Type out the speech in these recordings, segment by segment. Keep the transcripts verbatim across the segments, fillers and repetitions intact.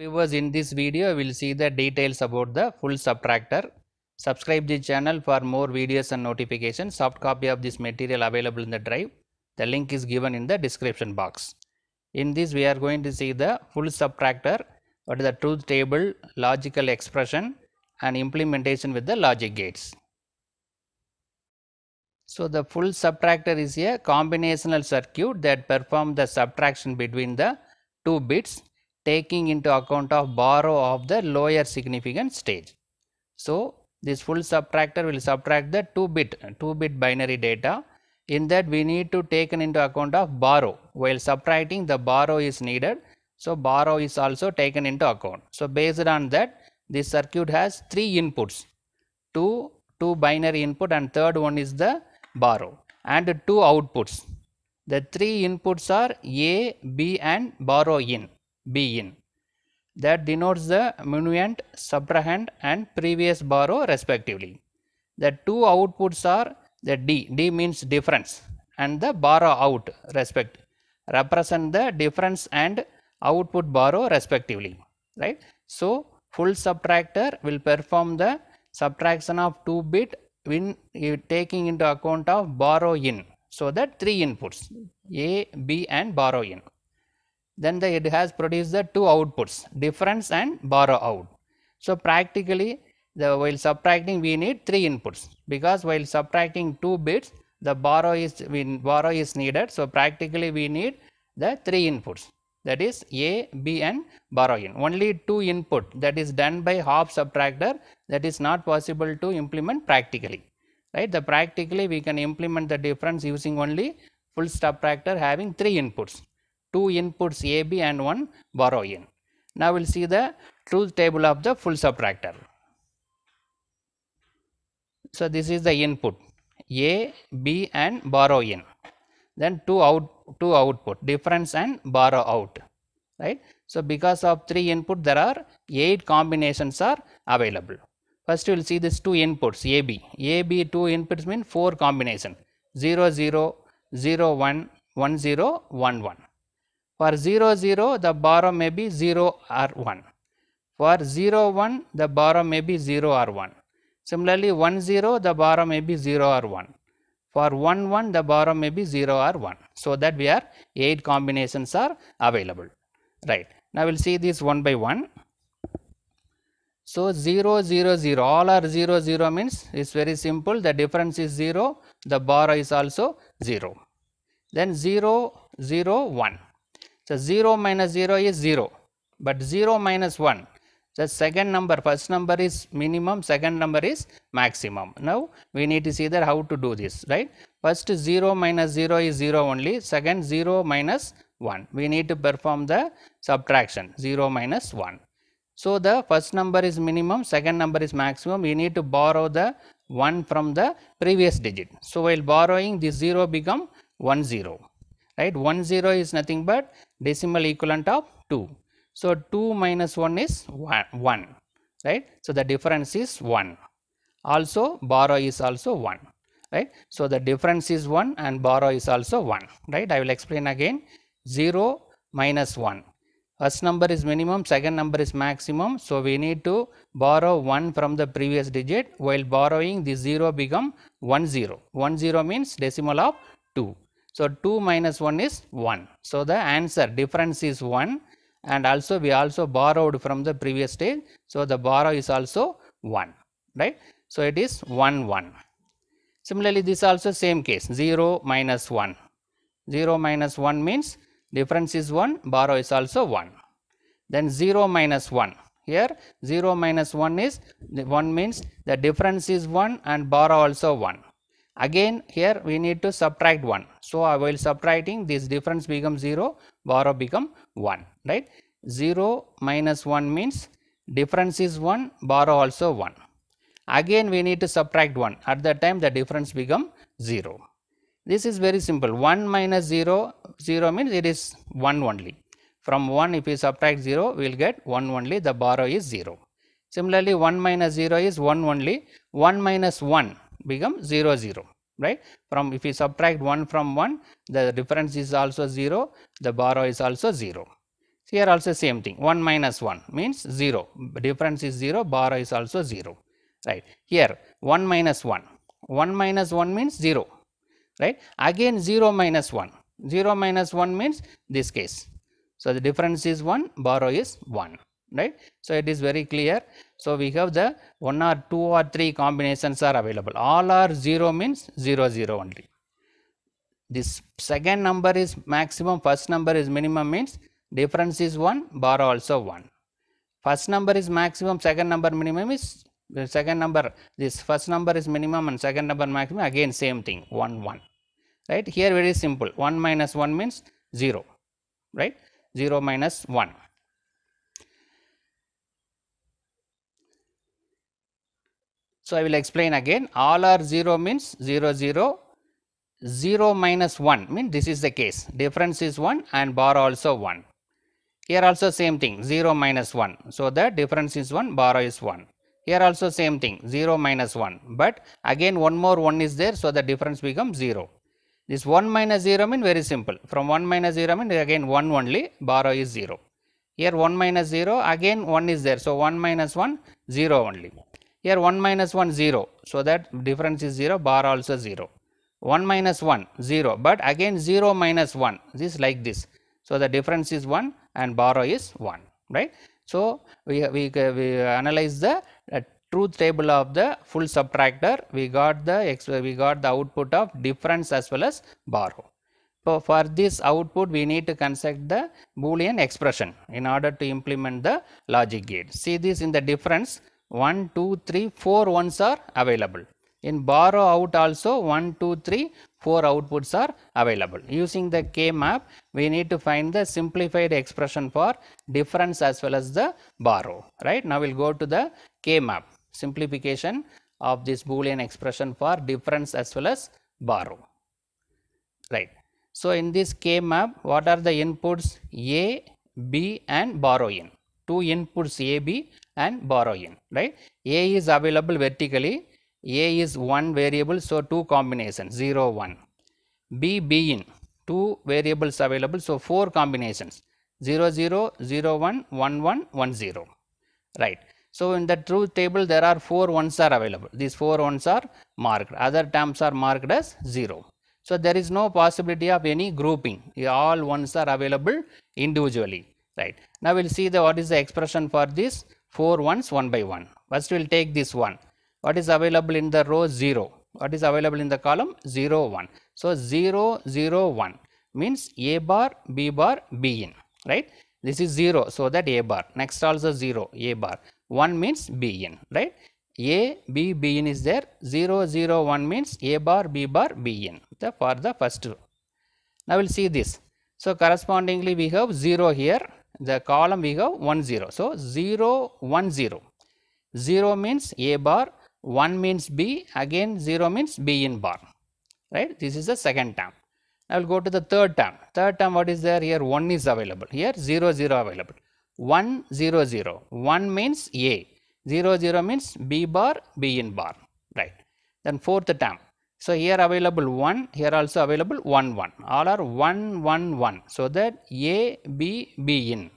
Viewers, in this video we will see the details about the full subtractor. Subscribe the channel for more videos and notifications. Soft copy of this material available in the drive. The link is given in the description box. In this we are going to see the full subtractor, what is the truth table, logical expression and implementation with the logic gates. So the full subtractor is a combinational circuit that performs the subtraction between the two bits, taking into account of borrow of the lower significant stage. So this full subtractor will subtract the two bit two bit binary data. In that we need to take into account of borrow. While subtracting, the borrow is needed. So borrow is also taken into account. So based on that, this circuit has three inputs. Two, two binary input and third one is the borrow. And two outputs. The three inputs are A, B and borrow in, B in. That denotes the minuend, subtrahend and previous borrow respectively. The two outputs are the D, D means difference, and the borrow out respect represent the difference and output borrow respectively, right? So full subtractor will perform the subtraction of two bit when taking into account of borrow in. So that three inputs A, B and borrow in. Then the, it has produced the two outputs, difference and borrow out. So practically The, while subtracting we need three inputs, because while subtracting two bits the borrow is we, borrow is needed. So practically we need the three inputs, that is A, B and borrow in. Only two input that is done by half subtractor, that is not possible to implement practically, right? The practically we can implement the difference using only full subtractor having three inputs, two inputs A, B and one borrow in. Now we'll see the truth table of the full subtractor. So this is the input A, B and borrow in. Then two out, two output, difference and borrow out, right? So because of three input there are eight combinations are available. First you will see this two inputs A, B. A, B two inputs mean four combination, zero zero, zero one, one zero, one one. For zero zero the borrow may be zero or one. For zero one the borrow may be zero or one. Similarly, one zero the borrow may be zero or one. For one one the borrow may be zero or one. So that we are eight combinations are available, right? Now we'll see this one by one. So zero zero zero, all are zero zero means it's very simple. The difference is zero, the borrow is also zero. Then zero zero one. So zero minus zero is zero, but zero minus one. The second number, first number is minimum, second number is maximum. Now we need to see that how to do this, right? First zero minus zero is zero only, second zero minus one. We need to perform the subtraction, zero minus one. So the first number is minimum, second number is maximum. We need to borrow the one from the previous digit. So while borrowing this zero become one zero, right? one zero is nothing but decimal equivalent of two. So two minus one is one, right? So the difference is one. Also borrow is also one, right? So the difference is one and borrow is also one, right? I will explain again. Zero minus one. First number is minimum, second number is maximum. So we need to borrow one from the previous digit. While borrowing the zero become one zero. one zero means decimal of two. So two minus one is one. So the answer difference is one. And also we also borrowed from the previous stage, so the borrow is also one, right? So it is one one. Similarly this also same case, zero minus one. Zero minus one means difference is one, borrow is also one. Then zero minus one, here zero minus one is one means the difference is one and borrow also one. Again here we need to subtract one. So while subtracting this difference becomes zero, borrow become one, right? zero minus one means difference is one, borrow also one. Again we need to subtract one. At that time the difference become zero. This is very simple. one minus zero, zero means it is one only. From one if we subtract zero we will get one only, the borrow is zero. Similarly one minus zero is one only. one minus one become zero zero, right? From if we subtract one from one the difference is also zero, the borrow is also zero. Here also same thing, one minus one means zero, difference is zero, bar is also zero, right. Here one minus one, one minus one means zero, right. Again zero minus one, zero minus one means this case. So, the difference is one, bar is one, right. So, it is very clear. So, we have the one or two or three combinations are available, all are zero means zero zero only. This second number is maximum, first number is minimum means difference is one, bar also one. First number is maximum, second number minimum is second number, this first number is minimum and second number maximum, again same thing, one one, right. Here very simple, one minus one means zero, right, zero minus one. So, I will explain again, all are zero means zero zero, zero minus one means this is the case, difference is one and bar also one. Here also same thing, zero minus one, so the difference is one, bar is one. Here also same thing, zero minus one, but again one more one is there, so the difference becomes zero. This one minus zero means very simple, from one minus zero means again one only, bar is zero. Here one minus zero, again one is there, so one minus one, zero only. Here one minus one, zero, so that difference is zero, bar also zero. one minus one, zero, but again zero minus one, this is like this. So, the difference is one and bar is one, right. So, we, we, we analyze the uh, truth table of the full subtractor, we got the we got the output of difference as well as borrow. So, for this output we need to construct the Boolean expression in order to implement the logic gate. See this in the difference, one, two, three, four ones are available. In borrow out also one, two, three, four outputs are available. Using the K map, we need to find the simplified expression for difference as well as the borrow, right. Now, we will go to the K map, simplification of this Boolean expression for difference as well as borrow, right. So, in this K map, what are the inputs A, B and borrow in, two inputs A, B and borrow in, right. A is available vertically. A is one variable, so two combinations, zero one. B, B in, two variables available, so four combinations, zero zero, zero one, one one, one zero, right. So, in the truth table there are four ones are available, these four ones are marked, other terms are marked as zero. So, there is no possibility of any grouping, all ones are available individually, right. Now, we will see the what is the expression for this four ones one by one. First we will take this one. What is available in the row? zero. What is available in the column? zero, one. So, zero, zero, one means A bar, B bar, B in, right. This is zero, so that A bar. Next also zero, A bar. one means B in, right. A, B, B in is there. zero, zero, one means A bar, B bar, B in the, for the first row. Now, we will see this. So, correspondingly we have zero here. The column we have one, zero. So, zero, one, zero. zero means A bar. one means B, again zero means B in bar, right. This is the second term. I will go to the third term. Third term, what is there? Here one is available, here zero, zero available. one, zero, zero, one means A, zero, zero means B bar, B in bar, right. Then fourth term. So, here available one, here also available one, one, all are one, one, one, so that A, B, B in,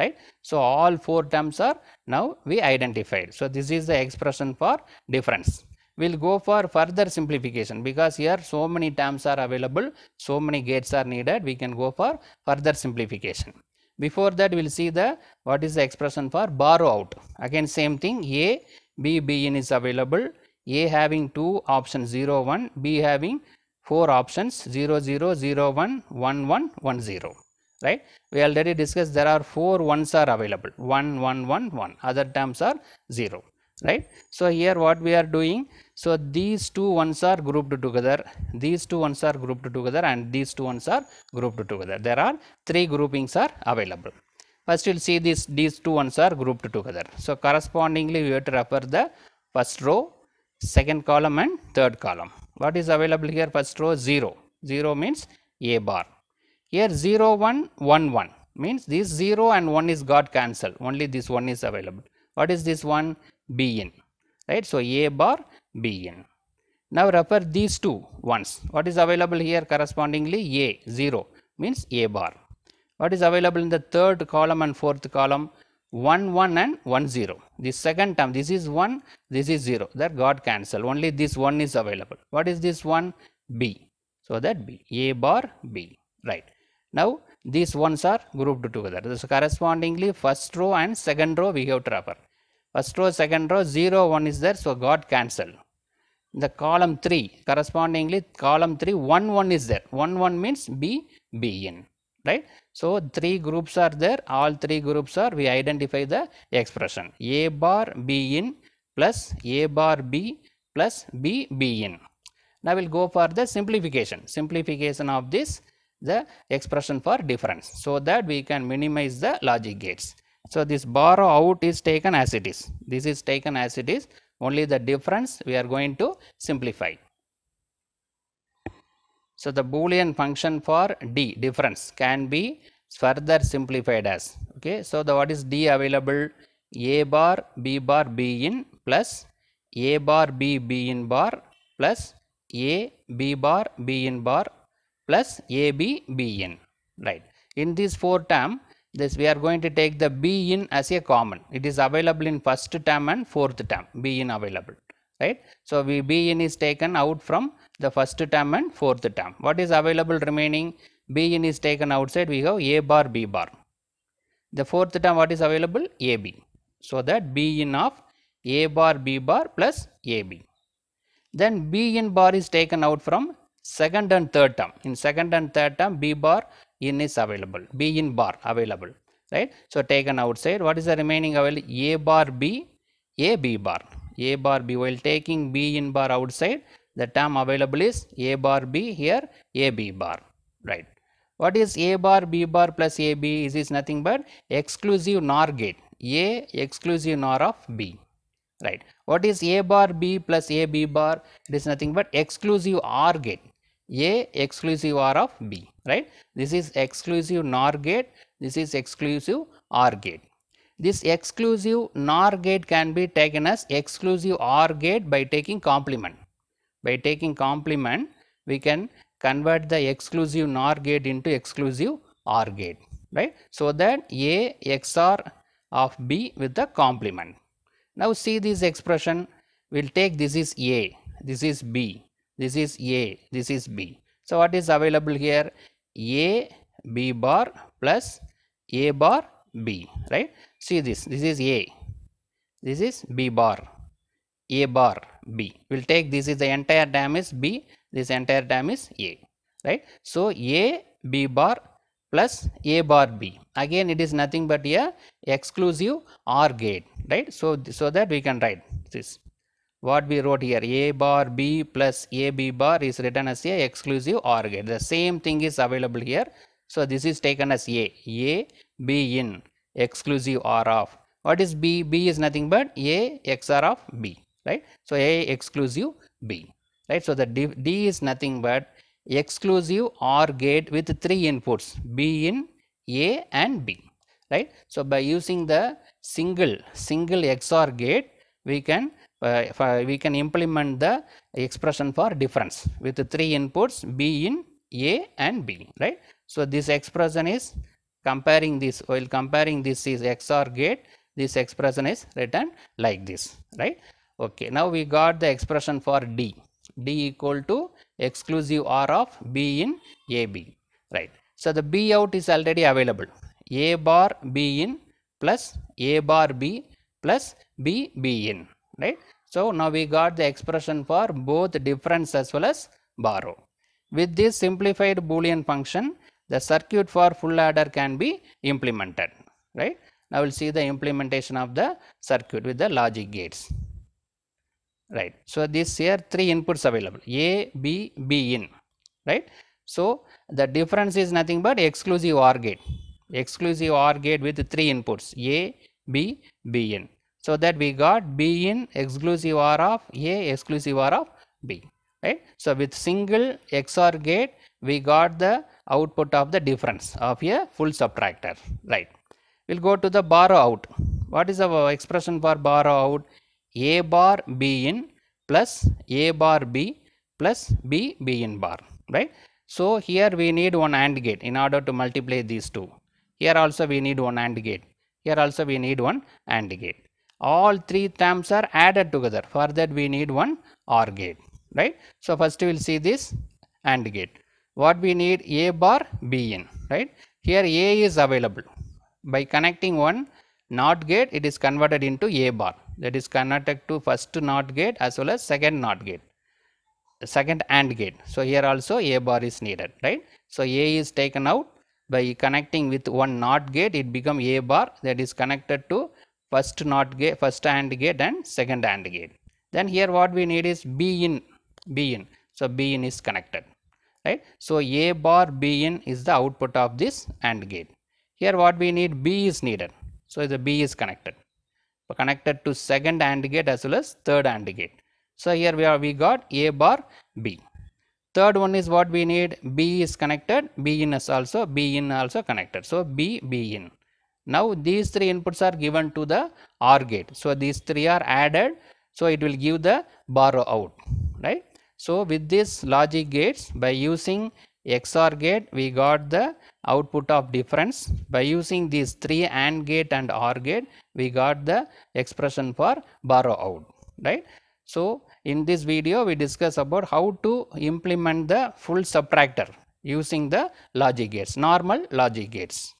right. So, all four terms are now we identified. So, this is the expression for difference. We will go for further simplification because here so many terms are available, so many gates are needed, we can go for further simplification. Before that we will see the what is the expression for borrow out. Again same thing, A, B, B in is available, A having two options zero, one, B having four options zero, zero, zero, one, one, one, one, zero. Right. We already discussed there are four ones are available, one, one, one, one, other terms are zero, right. So, here what we are doing, so these two ones are grouped together, these two ones are grouped together and these two ones are grouped together. There are three groupings are available. First we will see this, these two ones are grouped together. So, correspondingly we have to refer the first row, second column and third column. What is available here? First row zero, zero means A bar. Here zero, one, one, one means this zero and one is got cancelled, only this one is available. What is this one? B in, right. So, A bar, B in. Now, refer these two ones. What is available here? Correspondingly A, zero means A bar. What is available in the third column and fourth column? one, one and one, zero. The second term, this is one, this is zero, that got cancelled. Only this one is available. What is this one? B. So that B, A bar B, right. Now these ones are grouped together. So correspondingly, first row and second row we have traversed. First row, second row, zero, one is there, so got cancelled. The column three, correspondingly column three, one, one is there. one, one means B, B in, right. So three groups are there, all three groups are, we identify the expression. A bar B in plus A bar B plus B, B in. Now we will go for the simplification. Simplification of this, the expression for difference, so that we can minimize the logic gates. So this borrow out is taken as it is. This is taken as it is. Only the difference we are going to simplify. So the Boolean function for D, difference, can be further simplified as, okay. So the what is D available? A bar B bar B in plus A bar B B in bar plus A B bar B in bar plus A B B in, right. In this four term, this we are going to take the B in as a common. It is available in first term and fourth term, B in available, right. So we B in is taken out from the first term and fourth term. What is available remaining? B in is taken outside, we have A bar B bar. The fourth term, what is available? A B. So that B in of A bar B bar plus A B. Then B in bar is taken out from second and third term. In second and third term, B bar in is available, B in bar available, right. So taken outside, what is the remaining available? A bar B, A B bar, A bar B. While taking B in bar outside, the term available is A bar B, here A B bar, right. What is A bar B bar plus A B? Is this nothing but exclusive NOR gate, A exclusive NOR of B, right. What is A bar B plus A B bar? It is nothing but exclusive OR gate, A exclusive OR of B, right. This is exclusive NOR gate, this is exclusive OR gate. This exclusive NOR gate can be taken as exclusive OR gate by taking complement. By taking complement, we can convert the exclusive NOR gate into exclusive OR gate, right. So that A X O R of B with the complement. Now see this expression, we will take this is A, this is B, this is A, this is B. So what is available here? A B bar plus A bar B, right. See this, this is A, this is B bar, A bar B. We will take this is the entire term is B, this entire term is A, right. So A B bar plus A bar B. Again it is nothing but a exclusive OR gate, right. So, so that we can write this. What we wrote here, A bar B plus A B bar is written as a exclusive OR gate. The same thing is available here. So this is taken as A, A B in exclusive OR of. What is B? B is nothing but A X O R of B, right. So A exclusive B, right. So the D, D is nothing but exclusive OR gate with three inputs, B in, A and B, right. So by using the single single X O R gate, we can uh, for, we can implement the expression for difference with the three inputs, B in, A and B, right. So this expression is comparing this while comparing this is X O R gate, this expression is written like this, right. Okay, now we got the expression for D, D equal to exclusive OR of B in A B, right. So the B out is already available, A bar B in plus A bar B plus B B in, right. So now we got the expression for both difference as well as borrow. With this simplified Boolean function, the circuit for full adder can be implemented, right. Now we will see the implementation of the circuit with the logic gates, right. So this here three inputs available, A B B in, right. So the difference is nothing but exclusive OR gate, exclusive OR gate with three inputs, A B B in. So that we got B in exclusive OR of A exclusive OR of B, right. So with single X O R gate, we got the output of the difference of a full subtractor, right. We will go to the borrow out. What is our expression for borrow out? A bar B in plus A bar B plus B B in bar, right. So here we need one AND gate in order to multiply these two. Here also we need one AND gate. Here also we need one AND gate. All three terms are added together. For that we need one OR gate, right? So first we will see this AND gate. What we need, A bar B in, right? Here A is available. By connecting one NOT gate, it is converted into A bar. That is connected to first NOT gate as well as second NOT gate, second AND gate. So here also A bar is needed, right? So A is taken out. By connecting with one NOT gate, it become A bar that is connected to first NOT gate, first AND gate and second AND gate. Then here what we need is B in, B in. So B in is connected, right? So A bar B in is the output of this AND gate. Here what we need, B is needed. So the B is connected, connected to second AND gate as well as third AND gate. So here we are, we got A bar B. Third one is what we need, B is connected, B in is also, B in also connected. So B, B in. Now these three inputs are given to the OR gate. So these three are added. So it will give the bar out, right? So with this logic gates, by using X O R gate, we got the output of difference. By using these three AND gate and OR gate, we got the expression for bar out, right? So in this video, we discuss about how to implement the full subtractor using the logic gates, normal logic gates.